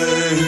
say.